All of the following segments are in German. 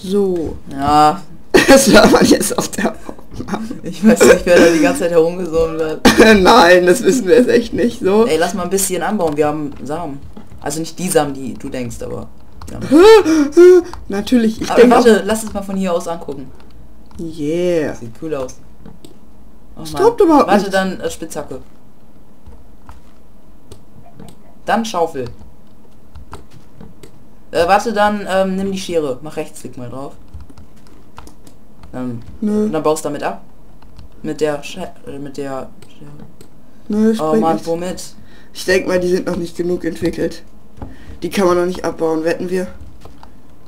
So. Ja. Das hört man jetzt auf der Aufnahme. Ich weiß nicht, wer da die ganze Zeit herumgesungen wird. Nein, das wissen wir jetzt echt nicht so. Ey, lass mal ein bisschen anbauen, wir haben Samen. Also nicht die Samen, die du denkst, aber... Ja. Natürlich, ich denke... Warte, auch... lass es mal von hier aus angucken. Yeah. Sieht cool aus. Oh, stoppt überhaupt nicht. Warte, dann Spitzhacke. Dann Schaufel. Warte, dann nimm die Schere. Mach Rechtsklick mal drauf. Dann baust du damit ab. Mit der Schere. Nö, oh Mann, womit? Ich denke mal, die sind noch nicht genug entwickelt. Die kann man noch nicht abbauen, wetten wir.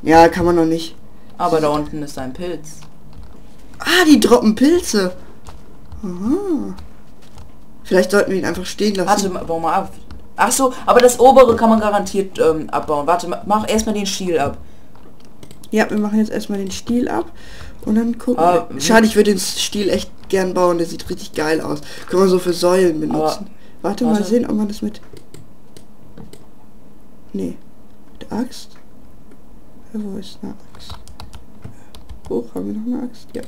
Ja, kann man noch nicht. Aber da unten ist ein Pilz. Ah, die droppen Pilze. Aha. Vielleicht sollten wir ihn einfach stehen lassen. Warte, bau mal ab. Ach so, aber das obere kann man garantiert abbauen. Warte, mach erstmal den Stiel ab. Ja, wir machen jetzt erstmal den Stiel ab. Und dann gucken wir. Schade, ich würde den Stiel echt gern bauen. Der sieht richtig geil aus. Können wir so für Säulen benutzen. Warte, mal sehen, ob man das mit... Nee. Mit der Axt? Wo ist eine Axt? Hoch, haben wir noch eine Axt? Ja.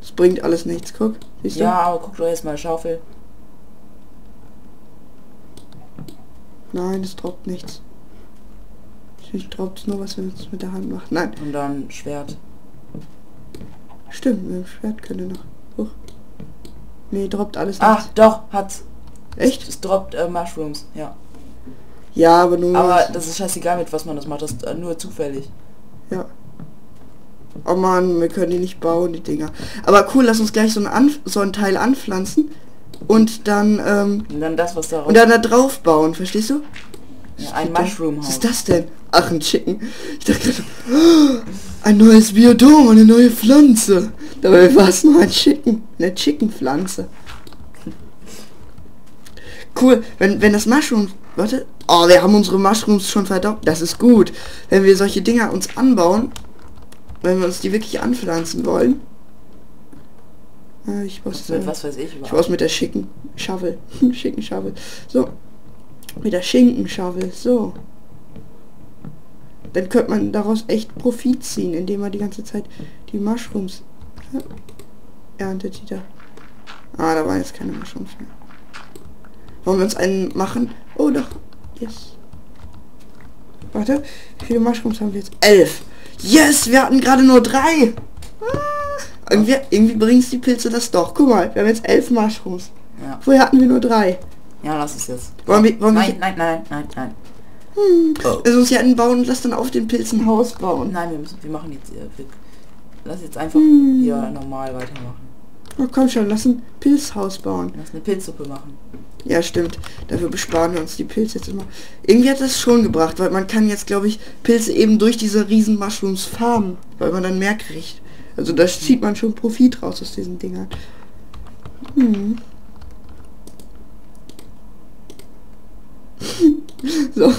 Das bringt alles nichts, guck. Siehst du? Ja, aber guck doch erstmal, Schaufel. Nein, es droppt nichts. Ich droppt es nur, was wir jetzt mit der Hand machen. Nein. Und dann Schwert. Stimmt, mit dem Schwert könnte noch. Hoch. Nee, droppt alles nichts. Ach, doch, hat's. Echt? Es droppt Mushrooms, ja. Ja, aber nur... Aber das ist scheißegal, mit was man das macht, das ist nur zufällig. Ja. Oh Mann, wir können die nicht bauen, die Dinger. Aber cool, lass uns gleich so ein Teil anpflanzen und dann... und dann das, was da raus... Und dann da drauf bauen, verstehst du? Ja, ein Mushroom-Haus. Was ist das denn? Ach, ein Chicken. Ich dachte gerade, oh, ein neues Biodom, eine neue Pflanze. Dabei war es nur ein Chicken, eine Chicken-Pflanze. Cool, wenn das Mushroom... Warte. Oh, wir haben unsere Mushrooms schon verdoppelt. Das ist gut. Wenn wir solche Dinger uns anbauen, wenn wir uns die wirklich anpflanzen wollen. Ich muss was weiß ich überhaupt. Ich muss mit der schicken Schaufel. Schicken Schaufel. So. Mit der Schinkenschaufel. So. Dann könnte man daraus echt Profit ziehen, indem man die ganze Zeit die Mushrooms... erntet die da. Ah, da waren jetzt keine Mushrooms mehr. Wollen wir uns einen machen? Oh doch. Yes. Warte. Wie viele Mushrooms haben wir jetzt? 11. Yes, wir hatten gerade nur 3. Ah, irgendwie bringt die Pilze das doch. Guck mal, wir haben jetzt 11 Mushrooms. Ja. Vorher hatten wir nur 3. Ja, lass es jetzt. Nein. Oh. Lass uns hier anbauen und lass dann auf den Pilzen ein Haus bauen. Nein, wir machen jetzt... lass jetzt einfach hier normal weitermachen. Oh, komm schon, lass ein Pilzhaus bauen. Lass eine Pilzsuppe machen. Ja, stimmt. Dafür besparen wir uns die Pilze jetzt immer. Irgendwie hat das schon gebracht, weil man kann jetzt, glaube ich, Pilze eben durch diese riesen Mushrooms farmen, weil man dann mehr kriegt. Also da zieht man schon Profit raus aus diesen Dingern. So.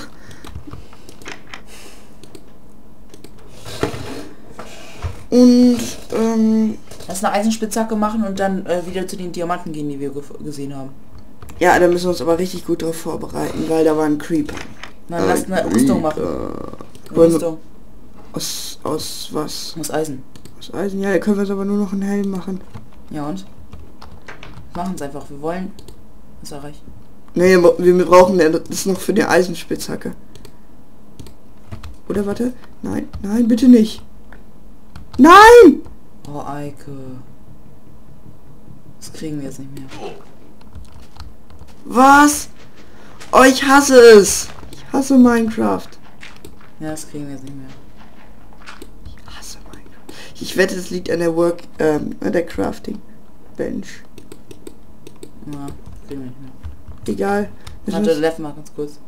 Und, lass eine Eisenspitzhacke machen und dann wieder zu den Diamanten gehen, die wir gesehen haben. Ja, da müssen wir uns aber richtig gut drauf vorbereiten, weil da war ein Creeper. Nein, lass eine Rüstung machen. Rüstung. Aus was? Aus Eisen. Aus Eisen, ja, da können wir uns aber nur noch einen Helm machen. Ja und? Machen es einfach, wir wollen... Das erreicht. Nee, wir brauchen das noch für die Eisenspitzhacke. Oder warte? Nein, nein, bitte nicht. Nein! Oh, Eike. Das kriegen wir jetzt nicht mehr. Was? Oh, ich hasse es. Ich hasse Minecraft. Ja, das kriegen wir jetzt nicht mehr. Ich hasse Minecraft. Ich wette, das liegt an der an der Crafting Bench. Ja, kriegen wir nicht mehr. Egal. Warte, Left mal ganz kurz.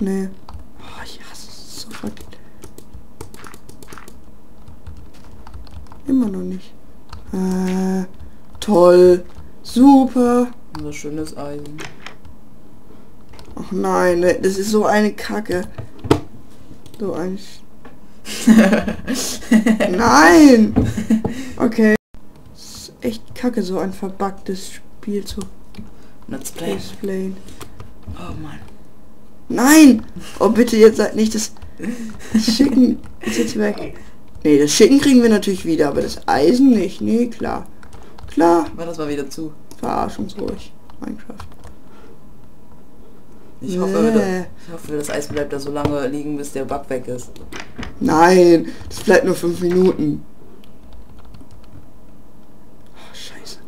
Nee. Oh, ich hasse es so verdammt. Immer noch nicht. Toll. Super. Unser schönes Eisen. Ach nein, das ist so eine Kacke. So ein... Nein! Okay. Das ist echt Kacke, so ein verbuggtes Spiel zu... Let's play. Let's play. Oh Mann. Nein! Oh bitte, jetzt seid nicht das... Das Schicken ist jetzt weg. Nee, das Schicken kriegen wir natürlich wieder, aber das Eisen nicht. Nee, klar. Klar. Mach das mal wieder zu. Verarschungsruhig. Minecraft. Ich hoffe, das Eis bleibt da so lange liegen, bis der Bug weg ist. Nein, das bleibt nur 5 Minuten. Oh, scheiße.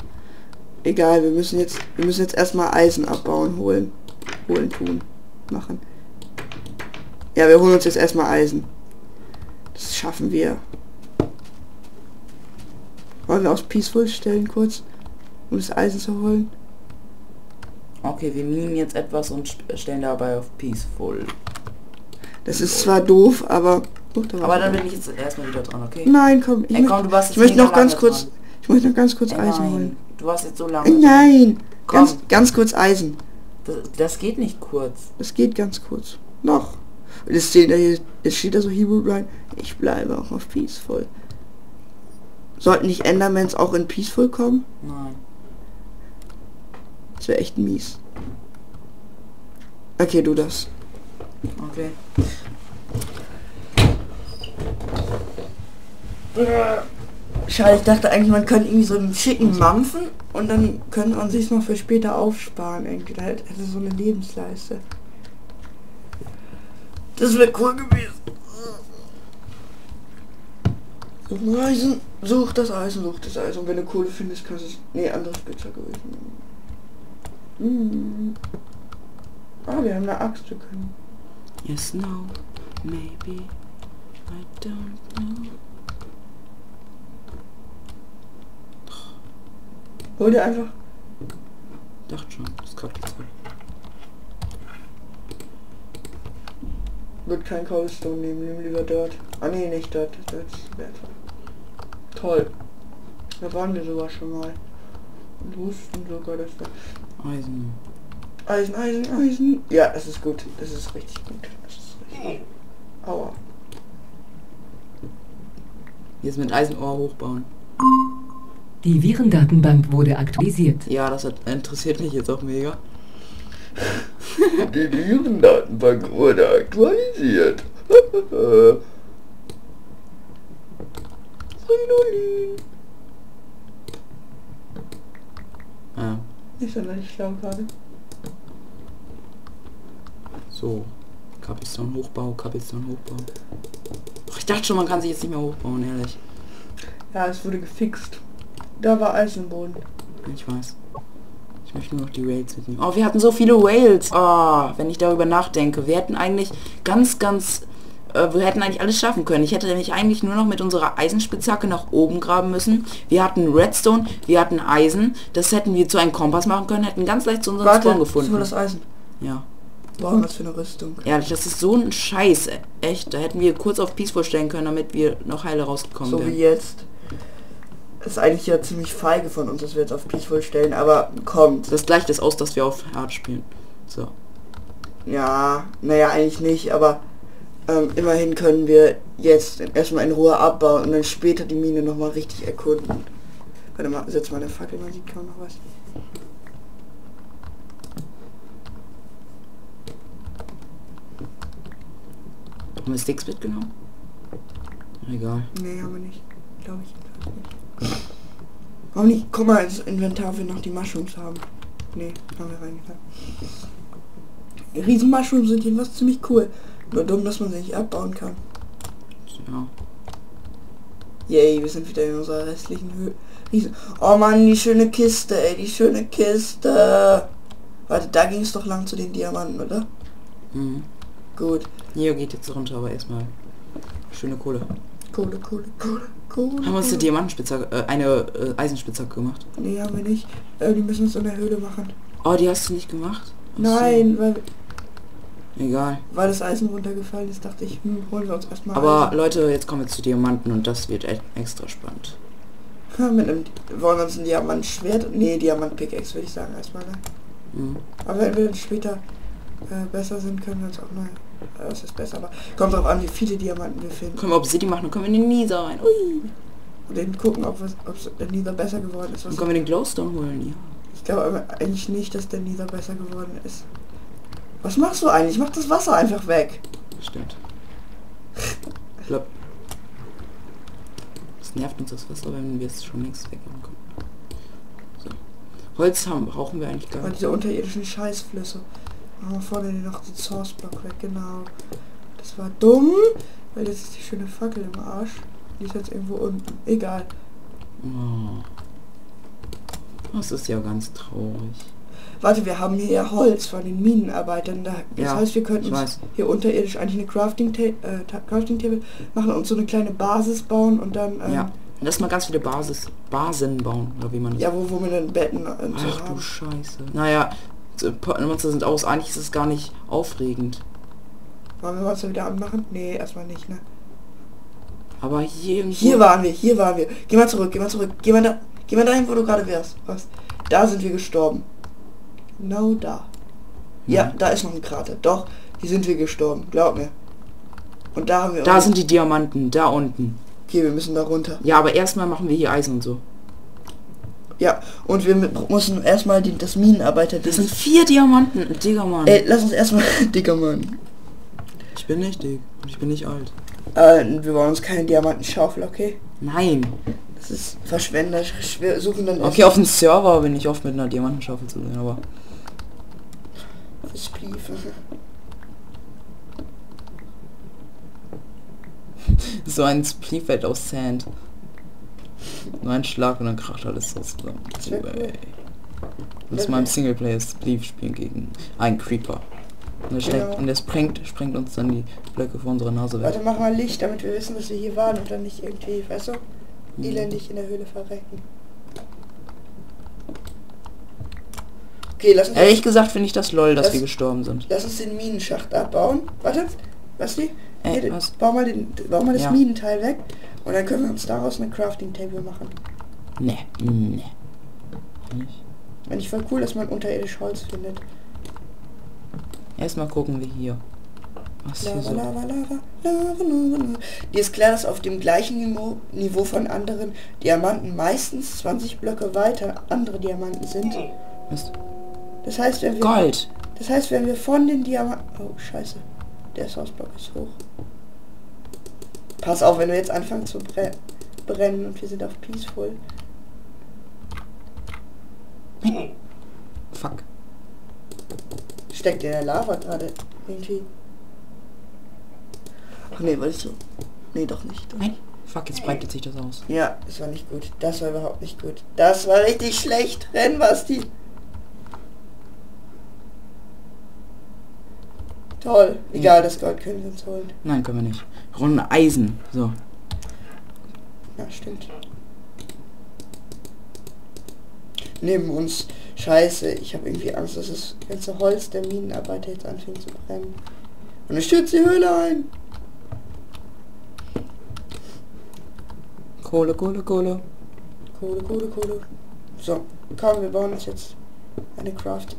Egal, wir müssen jetzt erstmal Eisen abbauen, machen. Ja, wir holen uns jetzt erstmal Eisen. Das schaffen wir. Wollen wir aufs Peaceful stellen kurz, um das Eisen zu holen? Okay, wir minen jetzt etwas und stellen dabei auf Peaceful. Das ist zwar doof, aber... aber dann bin ich jetzt erstmal wieder dran, okay? Nein, komm. Ich möchte noch ganz kurz Eisen holen. Du warst jetzt so lange. Nein! Komm. Ganz kurz Eisen. Das geht nicht kurz. Das geht ganz kurz. Noch. Und es steht da so Hebrew rein. Ich bleibe auch auf Peaceful. Sollten nicht Endermans auch in Peaceful kommen? Nein. Das wäre echt mies. Okay, du das. Okay. Schade, ich dachte eigentlich, man könnte irgendwie so einen Chicken mampfen und dann könnte man sich noch für später aufsparen. Irgendwie halt also so eine Lebensleiste. Das wäre cool gewesen. Eisen, such das Eisen. Und wenn du Kohle findest, kannst du es... Nee, anderes Pizza gewesen. Ah, wir haben eine Axt, wir können. Yes, no, maybe, I don't know. Hol dir einfach. Dachte schon, das kommt jetzt rein. Wird kein Cobblestone nehmen lieber Dirt. Ah nee, nicht Dirt, Dirt ist wertvoll. Toll. Da waren wir sogar schon mal. Und wussten sogar, dass wir... Eisen. Eisen, Eisen, Eisen. Ja, es ist gut. Es ist richtig gut. Es ist richtig gut. Aua. Jetzt mit Eisenohr hochbauen. Die Virendatenbank wurde aktualisiert. Ja, das interessiert mich jetzt auch mega. Die Virendatenbank wurde aktualisiert. Ah. Nicht sonderlich schlau gerade. So, Cobblestone Hochbau. Och, ich dachte schon, man kann sich jetzt nicht mehr hochbauen, ehrlich. Ja, es wurde gefixt. Da war Eis im Boden. Ich weiß. Ich möchte nur noch die Whales mitnehmen. Oh, wir hatten so viele Whales. Oh, wenn ich darüber nachdenke. Wir hätten eigentlich wir hätten eigentlich alles schaffen können. Ich hätte nämlich eigentlich nur noch mit unserer Eisenspitzhacke nach oben graben müssen. Wir hatten Redstone, wir hatten Eisen. Das hätten wir zu einem Kompass machen können, hätten ganz leicht zu unserem Spawn gefunden. Das war das Eisen. Ja. Boah, was für eine Rüstung. Ja, das ist so ein Scheiß. Echt, da hätten wir kurz auf Peaceful stellen können, damit wir noch heile rausgekommen wären. So wie jetzt. Das ist eigentlich ja ziemlich feige von uns, dass wir jetzt auf Peaceful stellen, aber kommt. Das gleicht es aus, dass wir auf Hard spielen. So. Ja, naja, eigentlich nicht, aber... immerhin können wir jetzt erstmal in Ruhe abbauen und dann später die Mine nochmal richtig erkunden. Warte mal, setz mal eine Fackel, man sieht kaum noch was. Haben wir Sticks mitgenommen? Egal. Nee, haben wir nicht. Glaube ich nicht. Warum nicht? Guck mal ins Inventar, wir noch die Mushrooms haben. Nee, haben wir reingetan. Riesen-Mushrooms sind jedenfalls ziemlich cool. Nur dumm, dass man sie nicht abbauen kann. Ja. Yay, wir sind wieder in unserer restlichen Höhe. Riesen. Oh Mann, die schöne Kiste, ey, die schöne Kiste. Warte, da ging es doch lang zu den Diamanten, oder? Mhm. Gut. Hier geht jetzt runter, aber erstmal schöne Kohle. Kohle. Haben wir uns eine Diamantenspitzhacke, eine Eisenspitzhacke gemacht? Nee, haben wir nicht. Die müssen uns in der Höhle machen. Oh, die hast du nicht gemacht? Nein, weil... Egal. Weil das Eisen runtergefallen ist, dachte ich, holen wir uns erstmal. Aber Eisen. Leute, jetzt kommen wir zu Diamanten und das wird extra spannend. Ja, wollen wir uns ein Diamantschwert? Nee, Diamant-Pickaxe würde ich sagen erstmal. Ne? Mhm. Aber wenn wir später besser sind, können wir uns auch mal... Das ist besser, aber kommt drauf an, wie viele Diamanten wir finden. Können wir Obsidian machen, dann können wir den Nether rein. Ui. Und dann gucken, ob es Nether besser geworden ist. Dann können wir den Glowstone holen, ja. Ich glaube aber eigentlich nicht, dass der Nether besser geworden ist. Was machst du eigentlich? Mach das Wasser einfach weg. Stimmt. Plopp. Es nervt uns das Wasser, wenn wir es schon längst wegmachen können. So. Holz haben, brauchen wir eigentlich gar nicht. Diese unterirdischen Scheißflüsse. Machen wir vorne noch den Sourceblock weg, genau. Das war dumm, weil jetzt ist die schöne Fackel im Arsch. Die ist jetzt irgendwo unten. Egal. Oh. Das ist ja ganz traurig. Warte, wir haben hier ja Holz von den Minenarbeitern. Das heißt, wir könnten hier unterirdisch eigentlich eine Crafting Table machen und so eine kleine Basis bauen und dann... ja, lass mal ganz viele Basen bauen, oder wie man das... Ja, wo wir dann Betten... Ach du Scheiße. Naja, Monster sind aus. Eigentlich ist es gar nicht aufregend. Wollen wir Monster wieder anmachen? Nee, erstmal nicht, ne? Aber hier... Hier waren wir. Geh mal zurück. Geh mal dahin, wo du gerade wärst. Was? Da sind wir gestorben. Genau da. Ja, da ist noch ein Krater. Doch, hier sind wir gestorben. Glaub mir. Und da haben wir... Da sind die Diamanten. Da unten. Okay, wir müssen da runter. Ja, aber erstmal machen wir hier Eisen und so. Ja, und wir müssen erstmal das Minenarbeiter... Das sind 4 Diamanten. Digga, Mann. Ey, lass uns erstmal... Digga, Mann. Ich bin nicht dick. Ich bin nicht alt. Wir wollen uns keine Diamantenschaufel, okay? Nein. Das ist verschwenderisch. Wir suchen dann... Okay, auf dem Server bin ich oft mit einer Diamantenschaufel zu sehen, aber... So ein Spleefeld aus Sand. Nur ein Schlag und dann kracht alles so zusammen. Muss mal im Singleplayer Spleef spielen gegen einen Creeper. Und der sprengt uns dann die Blöcke vor unserer Nase weg. Warte, mach mal Licht, damit wir wissen, dass wir hier waren und dann nicht irgendwie, weißt du, elendig in der Höhle verrecken. Okay, lass uns... Ehrlich gesagt finde ich das lol, dass wir gestorben sind. Lass uns den Minenschacht abbauen. Warte, Basti, bau mal das Minenteil weg und dann können wir uns daraus eine Crafting Table machen. Nee. Finde ich voll cool, dass man unterirdisch Holz findet. Erstmal gucken wir hier. Was Lava, hier so? Lava. Dir ist klar, dass auf dem gleichen Niveau von anderen Diamanten meistens 20 Blöcke weiter andere Diamanten sind. Mist. Das heißt, wenn wir... Gold! Das heißt, wenn wir von den Diamanten... Oh, scheiße. Der Sourceblock ist hoch. Pass auf, wenn wir jetzt anfangen zu brennen und wir sind auf Peaceful. Fuck. Steckt in der Lava gerade. Irgendwie. Ach nee, wollte ich so. Nee, doch nicht. Doch. Nein. Fuck, jetzt breitet sich das aus. Ja, das war nicht gut. Das war überhaupt nicht gut. Das war richtig schlecht. Renn, Basti. Toll. Egal, das Gold können wir uns holen. Nein, können wir nicht. Runden Eisen. So. Ja, stimmt. Neben uns. Scheiße, ich habe irgendwie Angst, dass das ganze Holz der Minenarbeiter jetzt anfängt zu brennen. Und ich stürze die Höhle ein. Kohle. So, komm, wir bauen uns jetzt eine Craft.